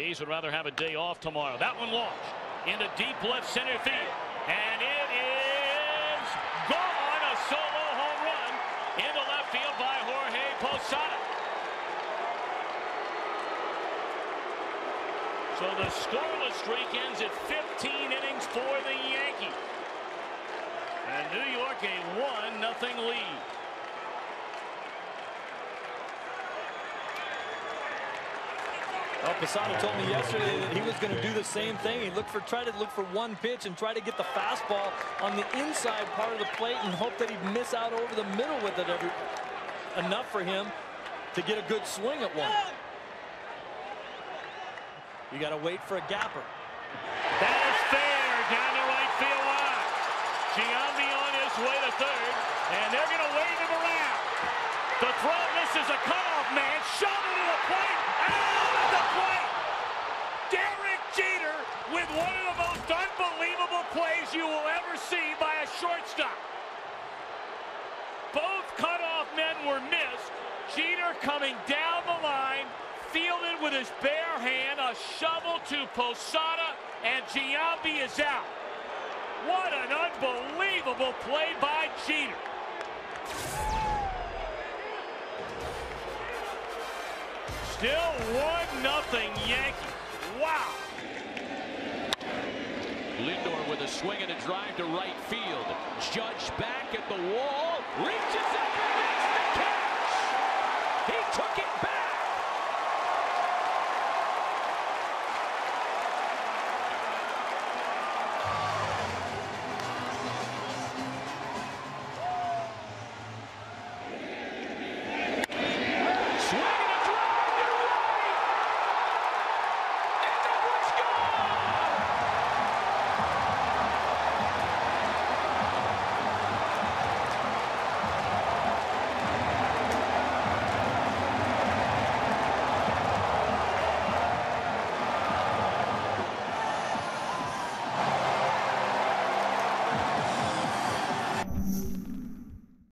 The A's would rather have a day off tomorrow. That one launched into deep left center field, and it is gone. A solo home run into left field by Jorge Posada. So the scoreless streak ends at 15 innings for the Yankees. And New York a 1-0 lead. Well, Posada told me yesterday that he was going to do the same thing. He looked for, try to look for one pitch and try to get the fastball on the inside part of the plate and hope that he'd miss out over the middle with it enough for him to get a good swing at one. You got to wait for a gapper. That is fair down the right field line. Giambi on his way to third, and they're going to wave him around. The throw misses a cutoff man, shot into the plate. Out of the plate! Derek Jeter with one of the most unbelievable plays you will ever see by a shortstop. Both cutoff men were missed. Jeter coming down the line, fielded with his bare hand, a shovel to Posada, and Giambi is out. What an unbelievable play by Jeter. Still 1-0 Yankees. Wow. Lindor with a swing and a drive to right field. Judge back at the wall. Reaches up and gets it.